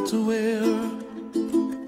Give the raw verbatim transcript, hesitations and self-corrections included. to wear.